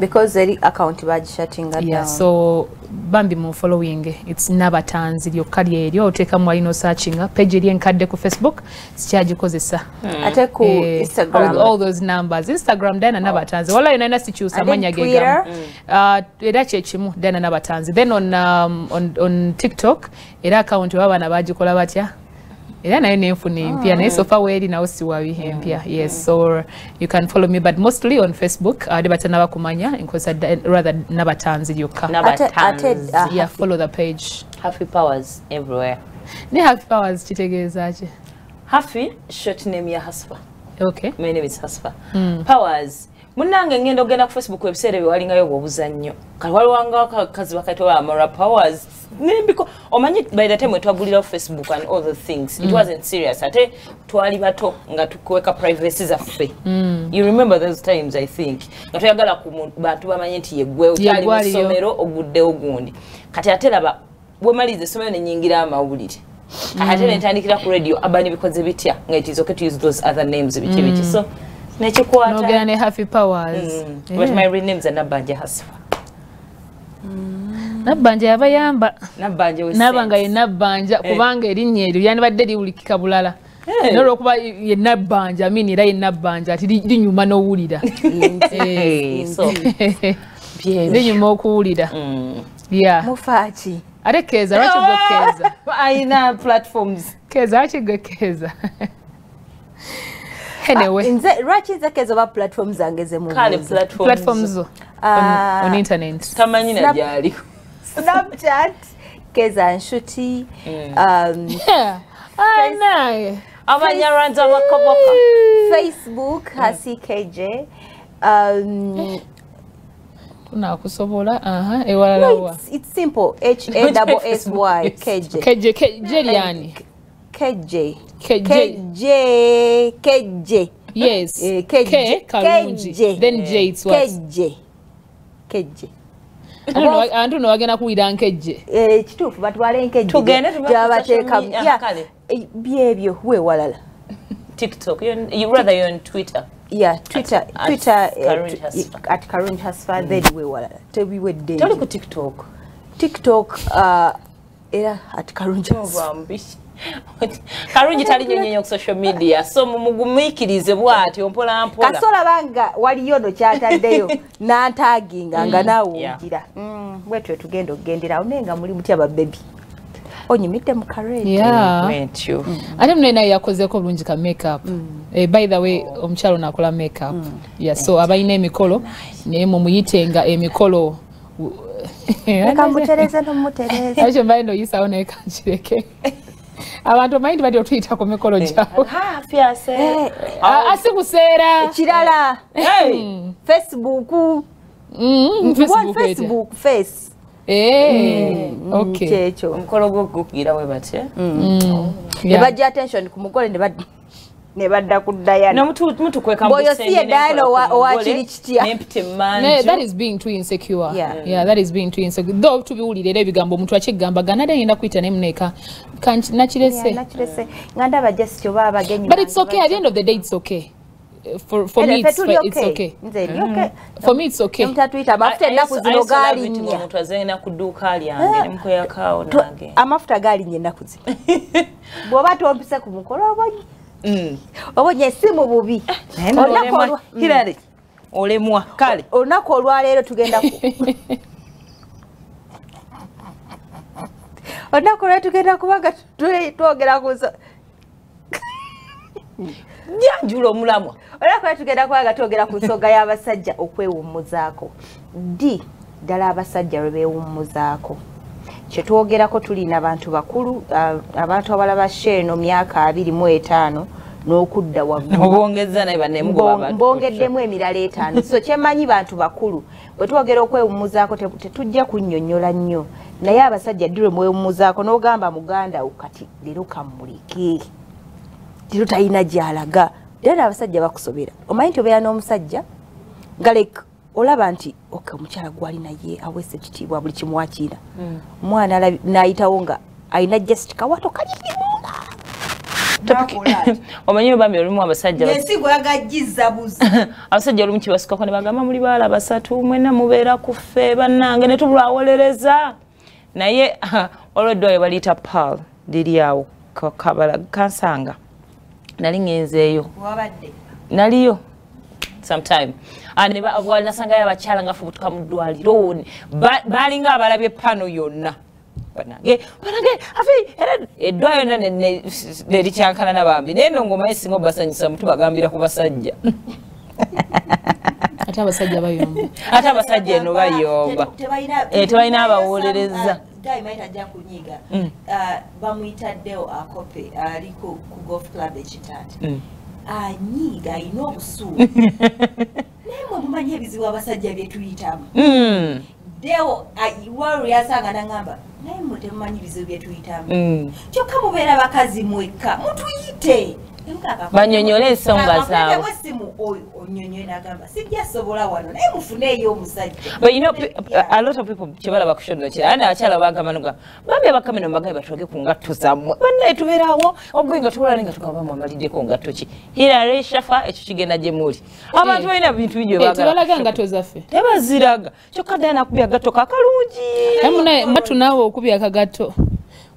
because the account bajishatinga down. Yeah, so bambi mu following it's nabatanzi lyokali elyo oteka mu alino searchinga page lye nkadde ku Facebook sichaji kozesa ate ku Instagram all those numbers Instagram dana nabatanzi wala inaina sichusa manya gegam era chechimu dana nabatanzi then on TikTok era account baba nabajikola batya. Yeah, na nefuni mpya na so far weli na osiwawi mpya. Yes, so you can follow me but mostly on Facebook debatana bakumanya because I'd rather nabatanzi yoka. Nabatanzi. Yeah, follow the page. Happy powers everywhere. Ni happy powers kitegezaje. Happy short name ya Hasfa. Okay. My name is Hasfa. Powers munange ngendo genda ku Facebook website walinga yo obuzannyo. Kalwali wanga kazi wakatoa Amara Powers. Because by the time we twagulira Facebook and all the things, it wasn't serious. Ate twali bato nga tukweka privacy zaffe. You remember those times I think. Natuyagala ku bantu bamanye nti yegwe utali musomero ogudde ogundi. Kati atela ba wemalize somero ne nyingira amawulire. Ate netandikira ku radio abani bikoze bitya nga it is okay to use those other names bichi. So nechikuata. No gane happy powers. But my real names are Nabanja Hasfa. Nabanja yabayamba nabanga yenabanja kubanga erinye eryo yani badde liulikika bulala nero kuba yenabanja mini ra yenabanja ati linyuma no wulira so linyuma okuwulira yeah mufachi arekeza racho gokeza aina platforms keza racho gokeza anyway nze racho zakeza ba platforms angeze mu platforms on internet kama nyina jali Snapchat, Keza and Shuti. Yeah. I Facebook, Hasi KJ. No, it's simple. HASSY KJ. KJ. Yes. KJ. Then J it's what? KJ. I don't know again aku idankeje kitufu batu balenkeje tugende tubateka behavior huwe walala TikTok you rather you on Twitter yeah Twitter at Twitter at current Hasfa they huwe walala tebi we dey tole ku TikTok era at current Hasfa Karunji tali nyonyo ku social media so mumugumikirize bwati ompola mpola kasola banga waliyo no kyataddeyo na taginga nga nawo ngira bwetwe tugenda okugendera unenga muri muti aba baby onyimite mu career yeah went you ati mnena yakoze ko bulunji ka makeup by the way omchalo nakola makeup yeah so abayine emikolo ne mumuyitenga emikolo nekamutereza no mutereza acho bayino yisaona ekanchireke abantu mind badi otwita ko mekolo jawo ha pia se asikusera kirala Facebook Facebook face okay checho mkolo gokukira we batye ne bajja attention ku mukole ne badda kudaya na mtu kweka mbo yosiye dalo wa chirichtia that is being too insecure yeah that is being too insecure though to be ulilele ebigambo mtu achigamba ganada yenda kwita ne mneka can't naturally say nganda bajesto baba genyi but it's okay at the end of the day it's okay for me it's okay for me it's okay mtatwita after ndaku zinogali nnya mtu azena kuduka ali ange mko yakao nange amafter gali nyenda kuzi bo bato opisa ku mukolo bonyi obonye simu bubi onakolwa kirali olemwa kale onakolwa lero tugenda ku onakolwa tugenda kubaga twogera ku nyanjulo mulamwa onakolwa tugenda kubaga twogera ku soga y'abasajja okwewummuzaako di ddala abasajja lwe beewummuzaako kyetwogerako tulina abantu bakulu abantu abalaba sheno myaka 25 n'okudda waggulu obongezza naye banemugo abantu bongeddemu emirala etaano so kyemanyi bantu bakulu bwe twogera okwewummuzaako tetujja kunnyonnyola nnyo naye abasajja ddirwe mwewummuzaako n'ogamba muganda ukati lero kammulike lero talina gyalaga era abasajja bakusobera omanyi nti obeera n'omusajja ngaleka olaba nti omukyala gwalina ye awese ekitiibwa buli kimuwakiira omwana n'ayitawo nga alina just kawato kalirimunga omanyi bambi olumu abasajja olumu kibasikako ne bagamba muli baala basatu mwena mubeera ku ffe bannange ne tubulawolereza naye olwedde oyo baliita pal liri awo kabala kansanga nali ngenzeeyo naliyo sometime ane ba abwali nasanga y'abakyala nga fubutuka mu ddwaliro balinga abalabye pano yonna banange afi eddwayo nane ne likyankana n'abambi naye no ngoma esinga obasanyisa mutu bagambira ku basajja ate abasajja bayomba ate abasajja eno bayomba tebalina abawolereza guy might ajja kunyiga bamuyitaddeo akope aliko ku golf club ekitaate anyiga ino obusuulu nemwe mumanye ebizibu abasajja bye tuyitamu deo wariyasanga nangamba naye mmwe temumanyi ebizibu bye tuyitamu kyokka mubeera bakazi mwekka mutuyite banyonyola ensonga zaabwe but you know a lot of people kibala bakushonera kira na akyala bagamanuga bambi abakameno mbagaye batoge ku ngatto zammwe bannaye tubeerawo obwinga tuwala nga tukabamwe amalideko ngatto ki Hilary Shafa ekyo kigenda gye muli abantu balina bintu bijwe bagala tebalaga ngatto zaffe tebaziraga kyokka ddala nakubya gatto kakalungi emunaye matu naawe okubya akagatto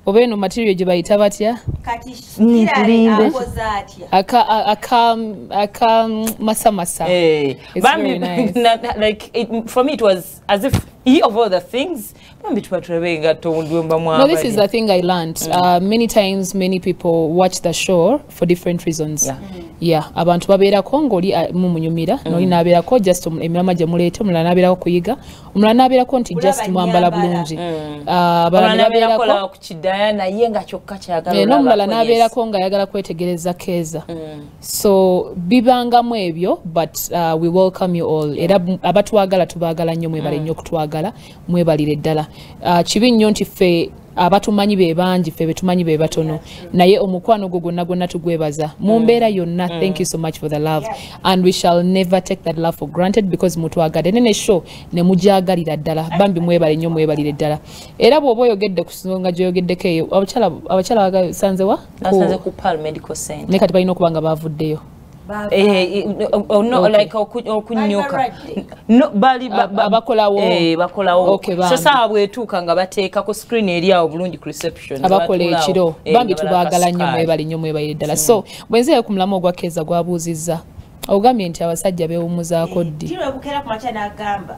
obeno material je bayita batya kati kirali akozatya aka masamasa bambi like it, for me it was as if he of all the things bambi twatrebenga tondwemba mwa no this is the thing I learned many times many people watch the show for different reasons yeah abantu babera kongoli mumunyumira no inabera ko just emirama je mulete mulana abera ko kuyiga mulana abera ko nti just mwambala bulungi abana abera ko kukidayana yenga kyokka kyagala no mulana abera ko nga yagala kwetegereza keza so bibanga mwebyo but we welcome you all era abatwagala tubagala nnyo mwebale nnyo kutwagala mwebalire ddala kibi nnyo nti fe abatumanyi be banji fe betumanyi be batono naye omukwano gogonna gonna tugwebaza mumbeera yonna thank you so much for the love and we shall never take that love for granted because mutwagade nene show ne mujagalira ddala bambi mwebale nnyo mwebalire ddala era bw'oba oyogedde kusonga gyoyogeddeko eyo abakyala bagasanzewa asanze ku Palm Medical Center nekati balina okubanga baavuddeyo no like okunyoka no bali bakolawo bakolawo okay sasa abwetuka nga bateeka ko screen eri awo bulungi reception abakola ekiro bambi tubagala nnyo mwebali nnyo mwebali ddala so bwenzeeyo ku mulamu ogwakeza gwabuuzizza ogamye nti abasajja beewummuzaako ddi kiro bukera ku macha n'agamba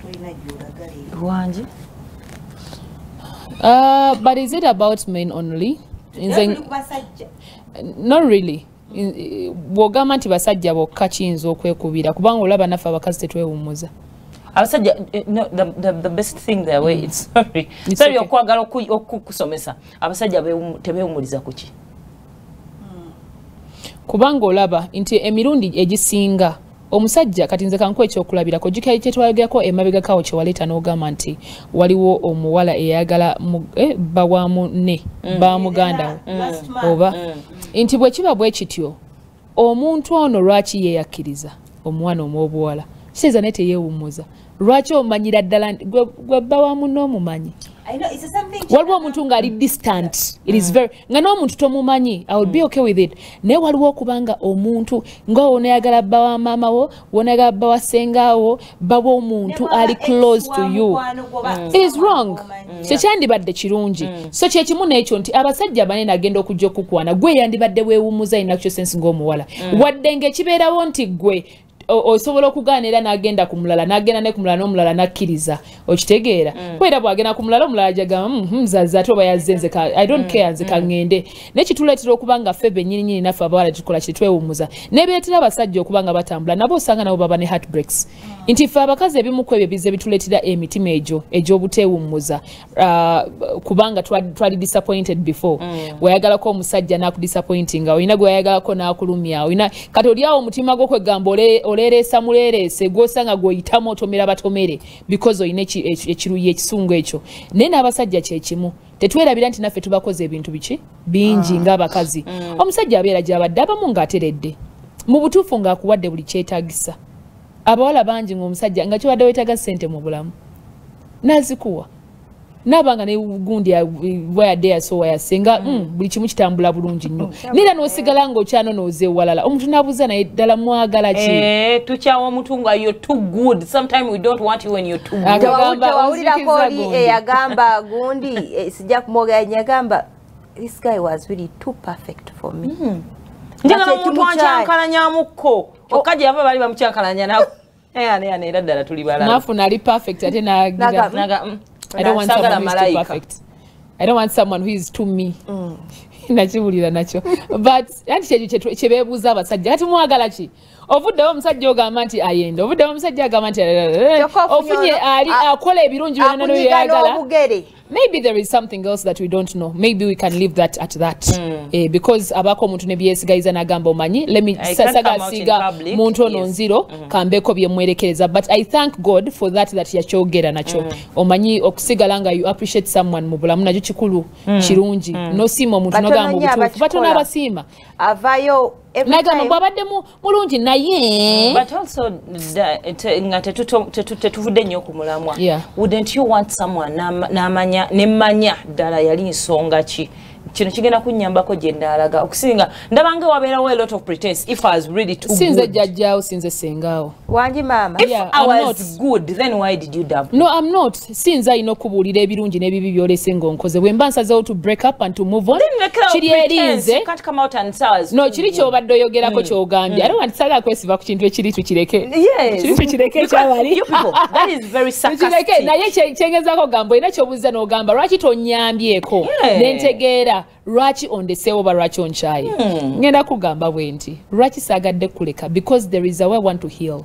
tulina gyulagali wangi but is it about men only? Not really. Bwogamba nti basajja bokka kiyinza okwekubira kubanga olaba naffe abakazi tetwewummuza abasajja no, the best thing there way it's sorry sorry okwagala okukusomesa abasajja tebewummuliza ku ki kubanga olaba nti emirundi egisinga omusajja kati nze kanku ekyokulabirako jikaye kyetwayogerako emabegakawo kyewaleeta n'ogamba nti waliwo omuwala eyagala bawamu ne bamugandawo oba nti bwe kiba bwe kityo omuntu ono lwaki yeeyakkiriza omwana omw'obuwala kiseza naye teyeewummuza lwaki omanyira ddala gwe bawamu n'omumanyi waliwo omuntu ng'ali distant it is very nga n'omuntu tomumanyi I would be okay with it naye waliwo okubanga omuntu nga wonayagala bba wa maama wo wonayagala bba wa sengaawo baba omuntu ali close to you it is wrong kyekyandibadde kirungi so kyekimu n'ekyo nti abasajja banene agenda okujja okukwana gwe yandibadde weewummuza ayina kyo sensi ng'omuwala wadde ng'ekibeerawo nti gwe osobola okugaanira n'agenda kumulala n'agenda ne kumulala n'omulala n'akkiriza okitegeera kwera bwagenda kumulala omulala jaga mzaza toba yazenze ka I don't care zikangende nekituletera okubanga febe nnyinyi nafa abawala tukola kitwe umuza nebeetera abasajja okubanga batambula nabo sanga nabo baba ne heartbreaks inti fa abakazi ebimukwe ebyo bize bituletera emitima ejo obutewumuza kubanga twali disappointed before wayagala ko omusajja nakudisappointinga oyina gwe wayagala ko nakulumya oyina katolya omutima gwo kwegambo oleresa mulelese gwosanga gwoyita motomera batomere because oyina ekiruye ekisungu ekyo nene abasajja kyekimu tetwerabira nti naffe tubakoze ebintu biki bingi ng'abakazi omusajja abeera gyabadde abamu ng'ateredde mu butuufu ng'akuwadde buli kyetaagisa abawala bangi ng'omusajja nga kyobadde weetaaga ssente mu bulamu nazikuwa nabanga ne gundi ya where there so where singa buli kimu kitambula bulungi nnyo nira no sigalango kyano noze walala omuntu nabuza na dala mwagala ki tuchawo omuntu nga you too good sometimes we don't want you when you too good wawulira koli eyagamba gundi sija kumoga nyagamba this guy was really too perfect for me ndala omuntu anchakalanya mukko okaje aba bali bamuchakalanya na ne dadala tuli balala nafu nali perfect ate na I don't want someone who is too perfect. I don't want someone who is too me. Nachibulira nacho. But anti chebebuza abasajja ati mwagala ki. Ovuddewo omusajja ogamba nti ayenda. Ovuddewo omusajja agamba nti ofunye ali akola ebirungi byonna n'oyagala. Maybe there is something else that we don't know. Maybe we can leave that at that. Because abako omuntu ne byesigayiza n'agamba omanyi. Let me sagasiga muntu ono nziro kambeko byemwerekereza. But I thank God for that yakyogera nacho. Omanyi okusigala nga you appreciate someone mu bulamu nakyo kikulu kirungi. Nosiima omuntu n'ogamba obutuufu. Batona abasiima. Avayo but also wouldn't you want someone namanya nemanya dala yali nsonga chi kino kigenda kunnyambako gye ndaalaga okusinga ndabanga wabeerawo a lot of pretense if I was really too sinze jajjaawo sinze sengaawo wangi mama if I was good then why did you dump me? No I'm not sinze ayina okubuulira ebirungi n'ebibi byolese ng'onkoze bwe mba nsazeewo to break up and to move on kiri erinze no kiri ky'obadde oyogerako ky'ogambye I don't want saga kwesiba ku kintu ekiri tukireke kiri tukireke kyabali that is very sarcastic naye kyengezaako gambo olina ky'obuzza n'ogamba lwaki tonnyambyeko n'entegeera Rachi on the sale over Rachi on chai. Ngenda kugamba bwenti. Rachi sagadde kuleka because there is a way I want to heal.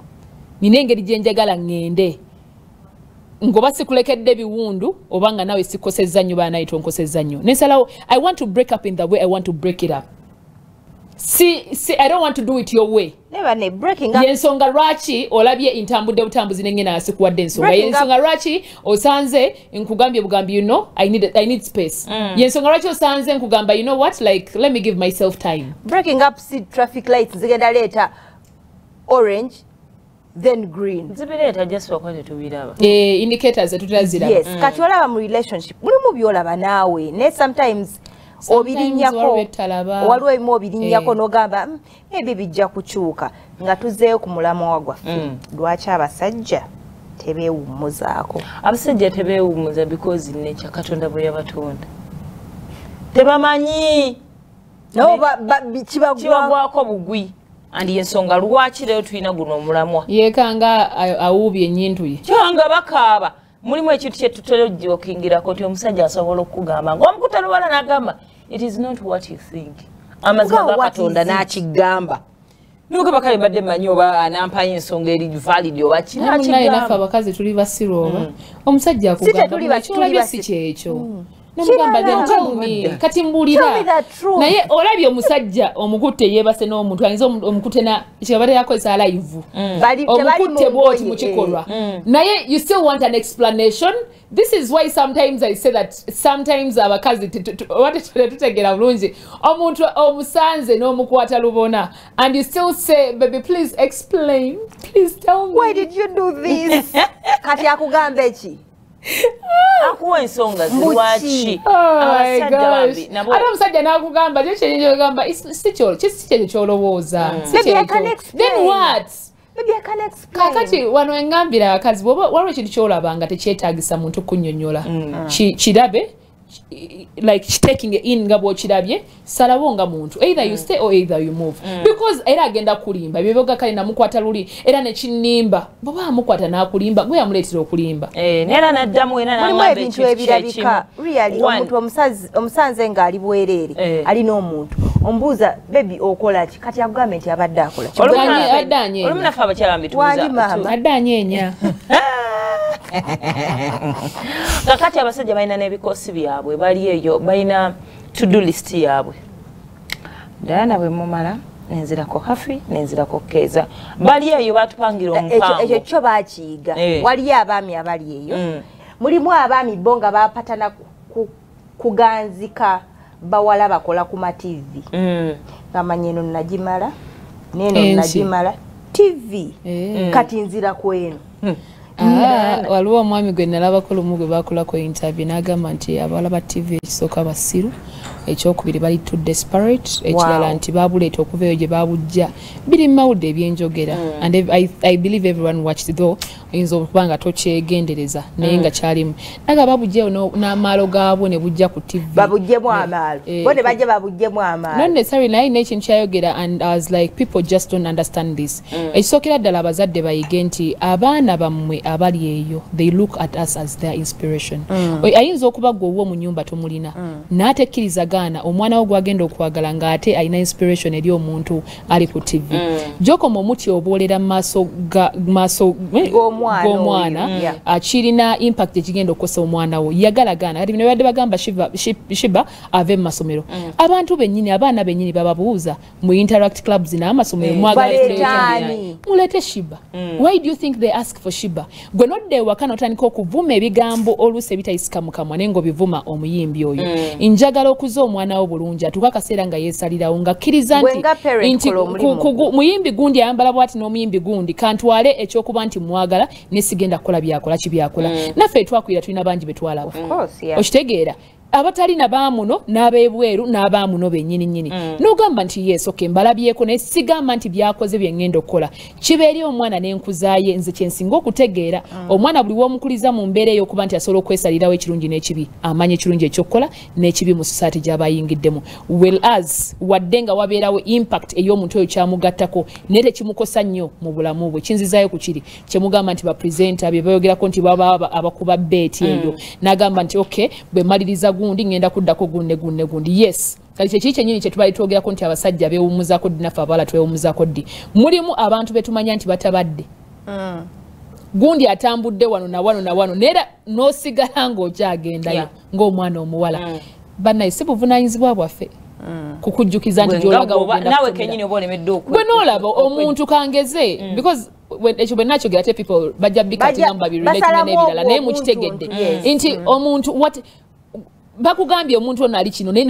Ninenge dijenjagala ngende. Ngoba sikulekedde biwundu obanga nawe sikosezza nnyo bana itonkosezza nnyo. Nesalawo I want to break up in the way I want to break it up. See I don't want to do it your way. Never ne breaking up. Yensonga Rachi olabye intambude butambuzi nengena asikuwadde ensonga. Yensonga Rachi osanze nkugambye bugambi you know I need space. Yensonga Rachi osanze nkugamba you know what like let me give myself time. Breaking up see traffic lights zigenda later orange then green. Zibireta just wakoze tubiraba. Indicators atutazira. Yes, kati olaba mu relationship. Mulimu byolaba nawe. Ne sometimes obirinyako waliwo ebimwobirinyako n'ogamba ebi bijja kukyuka nga tuzeeyo ku mulamwa gwaffe lwaki abasajja tebeewummuzaako abasajja tebeewummuza because nature Katonda bwe yabatonda tebamanyi nabo kibagwako bugwi andi ensonga lwaki leero tulina guno omulamwa yeekanga awuubye ennyintu ye kyanga bakaaba mulimu ekintu kye tutolojja okingirako nti omusajja asobola okugamba ng'omukutano wala n'agamba it is not what you think amazima ga Katonda n'akigamba nuko bakale badde manyi oba anampanya ensonga eri valid oba kinakigamba naye nafe abakazi tuli basiro oba omusajja akugamba tuli basi kyekyo namugamba gye kati mbulira naye olabye omusajja omukute yebase n'omuntu anyiza omukute na kibabate yakozesa live omukute bwoti mukikolwa naye you still want an explanation this is why sometimes I say that sometimes abakazi tutegera bulungi omuntu omusanze n'omukwata lubona and you still say baby please explain please tell me why did you do this kati akugamba eki akuensonga ziwachi abasajja nabo abasajja nakugamba cheche gamba sicholo cheche cholowoza then what maybe I can explain kakati wano engambira akazi waliwo chintu cholabanga tekyetaagisa muntu kunnyonnyola kidabe like taking in ngabo chidabye salawonga muntu either you stay or either you move because era agenda kulimba bibyoga kali namukwata luli era ne chinimba baba amukwata na kulimba gwe amuletira okulimba nera naddamu era na mabbe bintu ebirabika really omuntu omusazi omusanze nga ali bwerere ali no muntu ombuza baby okola ki kati ya government yabadde akola olumuna adanye olumuna fa abakyala mituza adanye nya kakati abasajja balina n'ebikosi byabwe bali eyo balina to do list yabwe Diana bwe mumala nenzirako hafi nenzirako keza bali eyo batupangira ompango ekyo kyo bakiyiga wali abaami abali eyo mulimu abaami bonga bapatana kuganzika bawala bakola ku mativi ngamanyeno najimala neno najimala tv kati nzira kwenu waluwa mwami gwe nalaba ko lumugwe bakula ko interview nagamba nti abawala ba TV soka basiru ekyokubiri bali too desperate ekirala nti babuleeta okuveyo gye babujja biri mawudde ebyenjogera and I believe everyone watched though inzo okubanga tokyegendereza naye nga kyalimu naga babujja n'amaalo gaabwe ne bujja ku TV babujjemu amaalo bone bajja babujjemu amaalo not necessarily naye nation kyayogera and I was like people just don't understand this ekisookera ddala abazadde bayige nti abaana bammwe abali eyo they look at us as their inspiration ayinza okuba gwe owo mu nyumba tomulina n'atekkiriza gaana omwana wo gwagenda okwagala ng'ate alina inspiration eri omuntu ali ku TV gy'okoma omuti oboolera mu maaso g'omwana kirina impact ekigenda okukosa omwana wo yagala gaana kati bino badde bagamba shiba ave mu masomero abantu bennyini abaana bennyini bababuuza mu interact clubs n'amasomero mulete shiba why do you think they ask for shiba gwe nodde ewaka n'otandika okuvuma ebigambo oluusi ebitayisika mu kamwa naye ng'obivuma omuyimbi oyo njagala okuza omwana wo bulungi atuuka akaseera nga yeesalirawo ng'akkiriza nti muyimbi gundi ayambala bw'ati n'omuyimbi gundi kantwale ekyokuba nti mwagala nesigenda kukola byakola kibyakola naffe twakwira tulina bangi betwalawo okitegeera abatali na baamuno n'abeebweru n'abaamuno bennyini nnyini n'ogamba nti yesu ke mbalabyeko naye sigamba nti byakoze bye ŋŋenda okukola kiba eri omwana n'enkuzaaye nze kye nsinga okutegeera omwana buli w'omukuliza mu mbeera eyo okuba nti asobola okwesalirawo ekirungi n'ekibi amanya ekirungi ekyokukola n'ekibi mu society gy'abayingiddemu whereas wadde nga wabeerawo impact ey'omuntu oyo kyamugattako naye tekimukosa nnyo mu bulamu bwe kinzizaayo ku kiri kye mugamba nti bapresenta bye bayogerako nti baba abakuba bbeeti eyo n'agamba nti okay bwe mmaliriza gundi ngenda kuddako gundi yes kali kye kiche nyinyi kye tubali twogerako nti abasajja beewumuzaako ddi naffe abawala tweewumuzaako ddi mulimu abantu betumanya nti batabadde gundi atambudde wano nera nosigala ng'okyagendayo ng'omwana omuwala bannaye si buvunaanyizibwa bwaffe kukujjukiza nti gy'olaga ogenda nawe kennyini oba olemedde okwe n'olaba omuntu kangeze because when echo benacho get people bajja bikati namba bi relate n'ebirala naye mukitegedde nti omuntu what bakugambye omuntu ono ali kino naye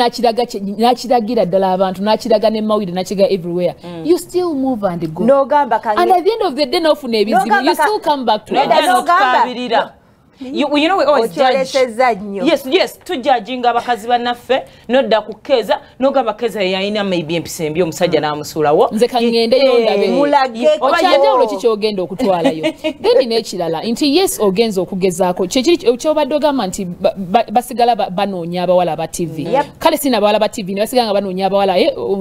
nakiragira ddala abantu nakiraga ne mawulire nakiga everywhere you still move and go and at the end of the day nofuna ebizibu you still come back to you know we always judge. Yes, to judging abakazi banaffe nodda kukeza nogamba keza yayina maybe empisembi omusajja n'amusulawo nze kangende yondabe mulage obanjawulo kikyogenda okutwalayo then n'ekirala nti yes ogenza okugezaako kyobadde ogamba nti basigala banoonya abawala ba TV kale sina abawala ba TV ne basigala nga banoonya abawala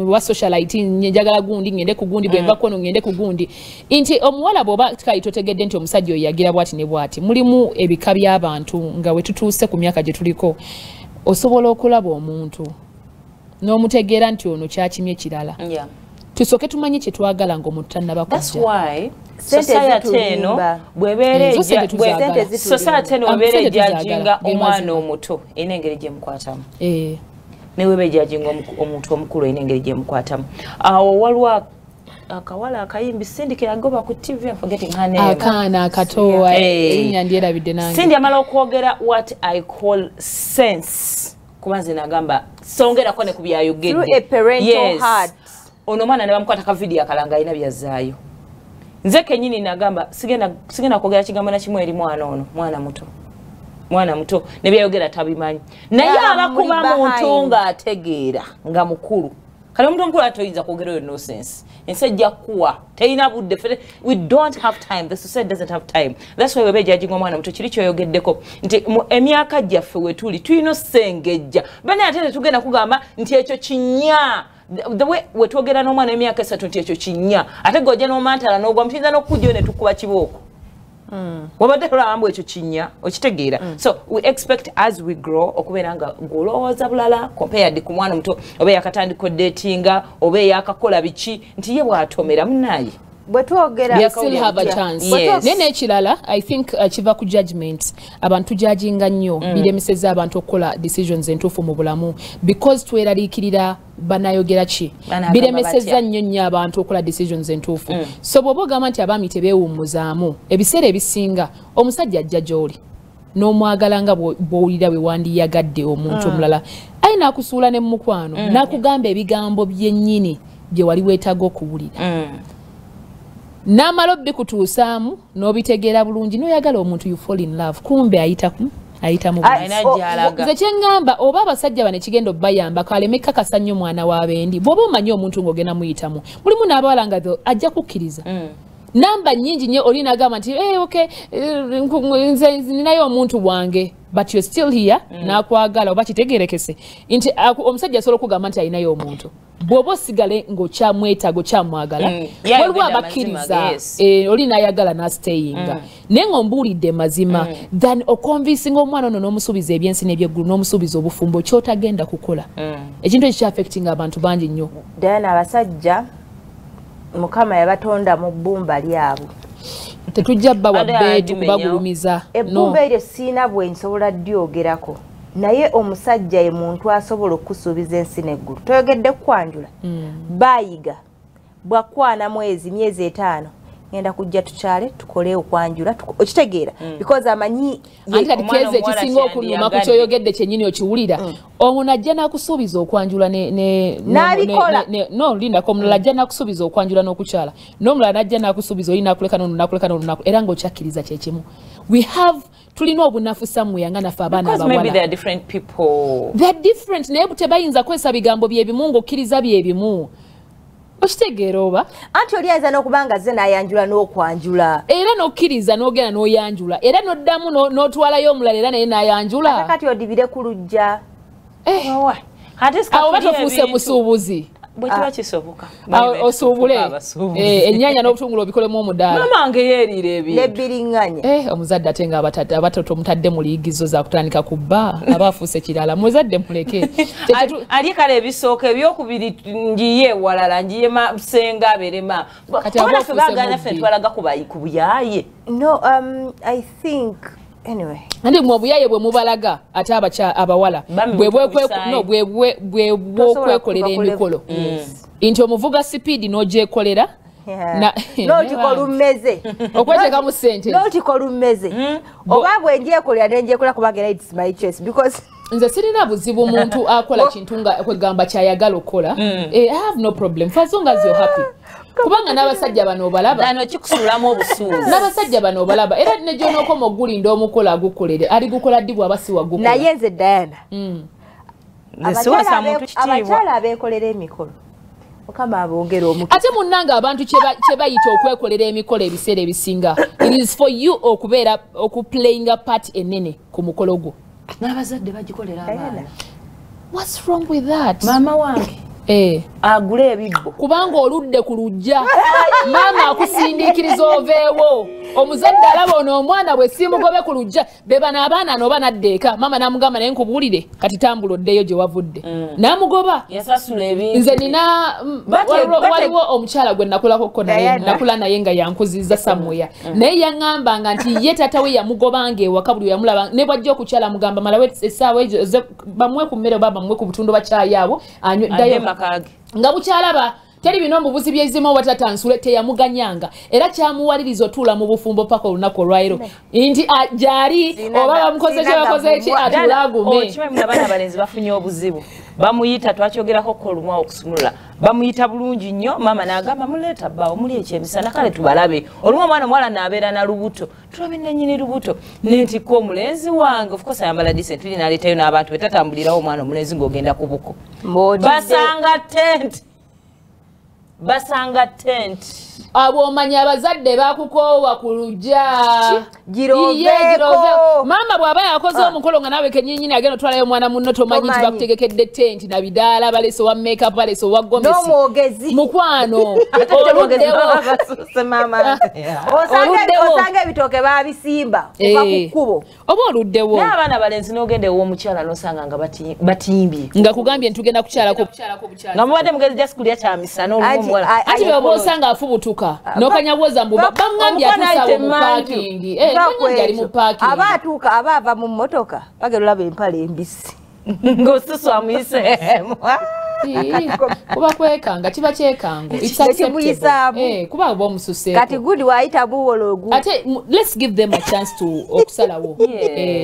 wa socialite njagala gundi ngende ku gundi bweva kono ngende ku gundi nti omuwala bw'oba kayitotegedde nti omusajja oyo yagira bwati ne bwati mulimu ebi kabya abantu nga wetutuuse ku myaka gye tuliko osobola okulaba omuntu n'omutegeera nti ono kyakimye kirala tusooke tumanye kye twagala ng'omuntu tannabakujja society eno bw'ebeera ejjajinga omwana omuto eyina engeri gye mukwatamu newe bejjajinga omuntu omukulu eyina engeri gye mukwatamu awo waliwo akawala akayimbi sindike agoba ku TV I'm forgetting her name akana akatowa enyandiera bidenanga sindi amala okwogera what I call sense kubanze nagamba songera kone kubyayogedde through a parental heart ono mana ne bamukwata ka video akalanga ina byazaayo nze kenyini nagamba sigenda kwogera kigambo na kimwe eri mwana ono mwana muto ne byayogera tabimanyi naye abakuba mu ntonga ategeera nga mukulu Kale mtu mkula atoiza kugero no sense. Insejja kuwa teina budde fere. We don't have time. The society doesn't have time. That's why we be judging omwana mtu kiricho yogeddeko. Nti emyaka jaffe wetuli tuino sengejja. Bana atende tugenda kugamba nti ekyo kinya. The way wetwogera no mwana emyaka 3 nti ekyo kinya. Ategoje no mantala no gwa mpiza no kujyo ne tukuba kiboko. So we expect as we grow okubenanga guloza bulala compared ku mwana mto obeya katandiko datinga obeya akakola bichi nti yebwa atomera munayi we still have a chance. Yes. Nene chilala, I think chiva ku judgment. Abantu judginga nnyo. Bide miseza abantu okola decisions entufu mu bulamu. Because twera likirira banayogera chi. Bide miseza nnyo nya abantu okola decisions entufu. So bobo gama nti abami tebewu muzaamu. Ebisere ebisinga omusajja jajoli. No mwagalanga bowulira we wandi yagadde omuntu omulala. Aina kusula ne mukwano. Nakugamba ebigambo byennyini bye wali wetago okuwulira. Na malobbi kutuusamu nobitegera bulungi no yagala omuntu you fall in love kumbe ayita mu banaje ze kyengamba oba abasajja bane kigendo bayamba kalemeka kasanyo mwana wabendi bobo manyo omuntu ngogena muyitamu mulimu nabalanga tho ajja kukiriza namba nyingi nye olina gama nti eh okay nze ninayo omuntu wange but you still here na kwagala obakitegerekese nti omusajja solo kugamba nti ayinayo omuntu bobo sigale ngocha mweta gocha mwagala walwa bakiriza olina yagala na stayinga nengo mbuli de mazima than okonvisinga omwana ono nomusubiza ebyensi n'ebyegulu nomusubiza obufumbo kyota genda kukola ekintu ekya affecting abantu bangi nnyo then abasajja mukama yabatonda mu bbumba lyabo tetujja baba betu bagulumiza ebbumba eryo sina bwe nsobola dyogerako naye omusajja ye muntu asobola okusubiza ensi n'eggulu toyogedde kwanjula bayiga bwakwana mwezi myezi 5 ngenda kujja tukyale tukole okwanjula okitegeera because amanyi antikeze kisinga okuluma ku kyoyogedde kyennyini okiwulira ono najja nakusuubiza okwanjula no linda ko mulala ajja nakusuubiza okwanjula n'okukyala n'omulala najja nakusuubiza olina akuleka n'ono nakuleka n'ono nakuleka era ng'okyakkiriza kyekimu we have tulino obunafu samwe nga nafa abana abawala because maybe they are different people naye tebayinza kwesa bigambo byebimu ng'okkiriza byebimu ostegeroba anti oliaza nokubanga zena yanjula nokwanjula era nokiriza nogena noyanjula era noddamu notwala yo mulala era naye nayanjula akati odibire kulujja owa hata skati ofuse musubuzi bwekiba kisoboka osubule ennyanya n'obutungulu obikolemu omudala mama ange yeerire ebintu nebiringanye omuzadde atenga abatoto omutadde mu liyigizo zakutandika ku bba abafuuse kirala muzadde muleke ali kale ebisooka ebyokubiri njiye walala njiye masenga aberema kati bagana ffe twalaga ku buyaye no I think anyway andi mwabuyaye bwe mubalaga ate abacha abawala bwe kwekolera emikolo inti omuvuga speed noje kolera no tikolumeze okweteka mu sente no tikolumeze obabwe nje kolera nje kola kubagera it's my choice because nze sirina buzibu omuntu akola kintunga kwegamba kyayagala okola I have no problem for as long as you're happy kubanga n'abasajja bano balaba dano kikusulamu obusuuzi n'abasajja bano balaba era nejo n'okoma oguli nd'omukola agukolere ali gukola ddibwa abasiwa gukola naye nze Diana abakyala abeekolera emikolo okama abongera omukisa ate munnanga abantu kyebayita okwekolera emikolo ebiseera ebisinga it is for you okubeera okuplayinga part enene ku mukolo gwo n'abazadde bagikolera abaana what's wrong with that mama wange agule ebibbo kubanga oludde kulujja mama akusindikiriza oveewo omuzadde alaba ono omwana bwe simugobe kulujja beba n'abaana no banaddeeka mama namugamba naye nkubuulire kati tambula oddeyo gye wavudde namugoba yasasula ebintu nze nina waliwo omukyala gwe nakulako nakula naye nga yankuziza samuya naye yaŋŋambanga nti ye tatawe yamugobanga ewaka buli yamulaba ne bwajja okukyala mugamba malawe essaawa ezo bamuwe ku mmere oba bamuwe ku butundu bakyayaabo anywe ngabukyalaba teri bino mbubuzi byezimo watatansule teyamuganyanga era kyamuwaliriza otula mu bufumbo paka olunaku olwairo nti ajari oba bamukoze kyebakoze ki atulagume okimanyi abaana abalenzi bafunye obuzibu bamuyita twachogerako ko lumwa okusumula bamuyita bulungi nnyo mama n'agamba muleta ba omuli ekyemisana kale tubalabe olumwa mwana mwala n'abeera na lubuto tulabe nannyini lubuto nenti ko omulenzi wange of course ayambala decent ili naleetayo n'abantu betatambulirawo mwana omulenzi ng'ogenda ku buko basanga tent abo manya abazadde bakukowa kulujja giroveko mama bwaba yakoze omukolo nga nawe kenyinyini agenda twalayo mwana munno tomanyi tibakutegekedde tenti na bidala baleso wa makeup baleso wa gomesi nomwogezi mukwano mama osanga ebitooke babisimba kuba kukubo oba oluddewo n'abaana balenzi n'ogende w'omukyala n'osanga nga batimbye nga kugambye ntugenda kukyalako nga mubadde mugezi jasikulya kyamisana olw'omuwala ati bwe osanga afubutuka nokanyawoza mbuba bangambya tusaba mu parking bangali mu parking abatuka abava mu motoka bagerula bempale embisi ngosusu amuyise kuba kwekanga kiba kyekango it's acceptable kuba bo mususe kati good waita buwologu ate let's give them a chance to okusalawo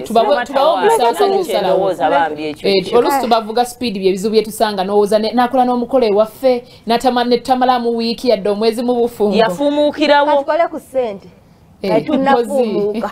tubawo musasa okusalawo zabambye ekyo olusu bavuga speed bye bizu bye tusanga nowoza nakola n'omukole waffe natamane tamala mu wiki ya domwezi mu bufungo yafumukirawo kati kole ku sente kati tunafumuka